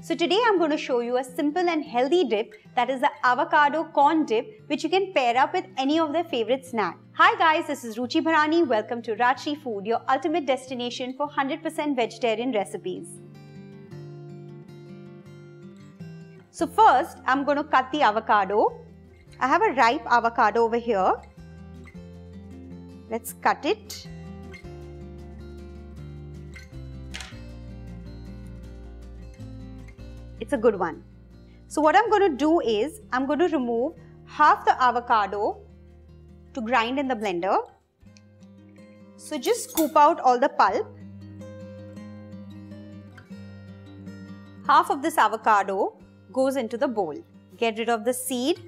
So today I'm going to show you a simple and healthy dip, that is the avocado corn dip, which you can pair up with any of their favorite snack. Hi guys, this is Ruchi Bharani. Welcome to Rajshri Food, your ultimate destination for 100% vegetarian recipes. So first, I'm going to cut the avocado. I have a ripe avocado over here. Let's cut it. It's a good one. So what I'm going to do is, I'm going to remove half the avocado to grind in the blender. So just scoop out all the pulp. Half of this avocado goes into the bowl. Get rid of the seed.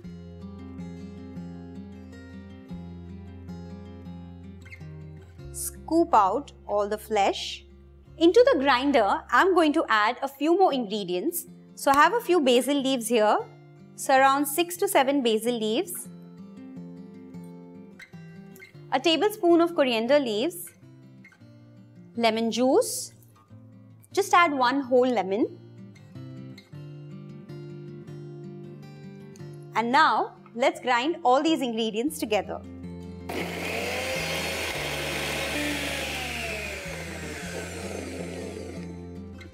Scoop out all the flesh. Into the grinder, I'm going to add a few more ingredients. So I have a few basil leaves here, so around 6 to 7 basil leaves, a tablespoon of coriander leaves, lemon juice, just add one whole lemon. And now let's grind all these ingredients together.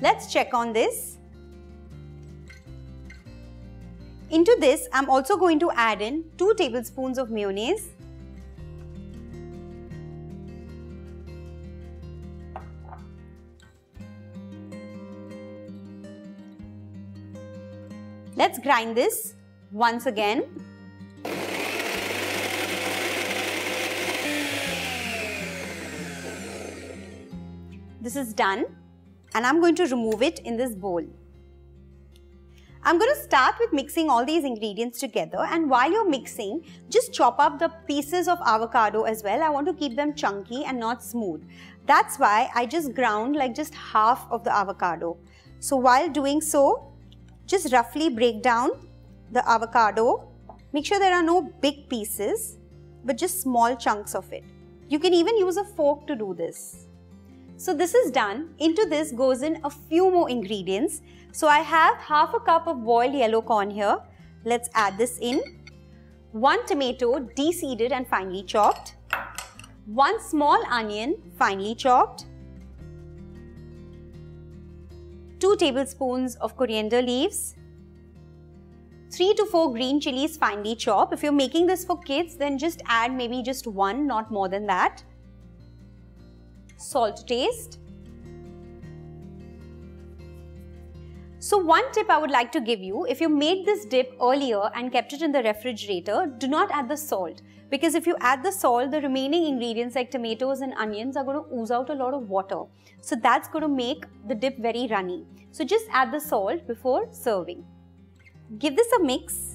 Let's check on this. Into this, I'm also going to add in 2 tablespoons of mayonnaise, let's grind this once again. This is done. And I'm going to remove it in this bowl. I'm going to start with mixing all these ingredients together, and while you're mixing, just chop up the pieces of avocado as well. I want to keep them chunky and not smooth. That's why I just ground like just half of the avocado. So while doing so, just roughly break down the avocado. Make sure there are no big pieces, but just small chunks of it. You can even use a fork to do this. So this is done. Into this goes in a few more ingredients. So I have half a cup of boiled yellow corn here. Let's add this in. 1 tomato de-seeded and finely chopped. 1 small onion finely chopped. 2 tablespoons of coriander leaves. 3 to 4 green chilies finely chopped. If you're making this for kids, then just add maybe just 1, not more than that. Salt to taste. So one tip I would like to give you, if you made this dip earlier and kept it in the refrigerator, do not add the salt, because if you add the salt, the remaining ingredients like tomatoes and onions are going to ooze out a lot of water. So that's going to make the dip very runny. So just add the salt before serving. Give this a mix.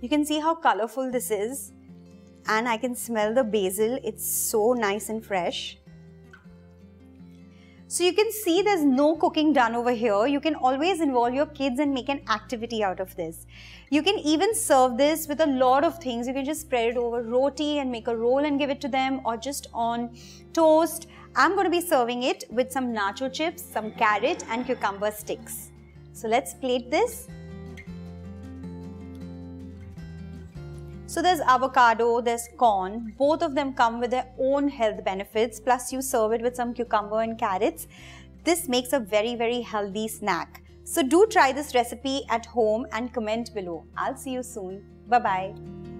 You can see how colorful this is. And I can smell the basil, it's so nice and fresh. So you can see there's no cooking done over here. You can always involve your kids and make an activity out of this. You can even serve this with a lot of things. You can just spread it over roti and make a roll and give it to them, or just on toast. I'm going to be serving it with some nacho chips, some carrot and cucumber sticks. So let's plate this. So there's avocado, there's corn, both of them come with their own health benefits, plus you serve it with some cucumber and carrots. This makes a very, very healthy snack. So do try this recipe at home and comment below. I'll see you soon. Bye-bye.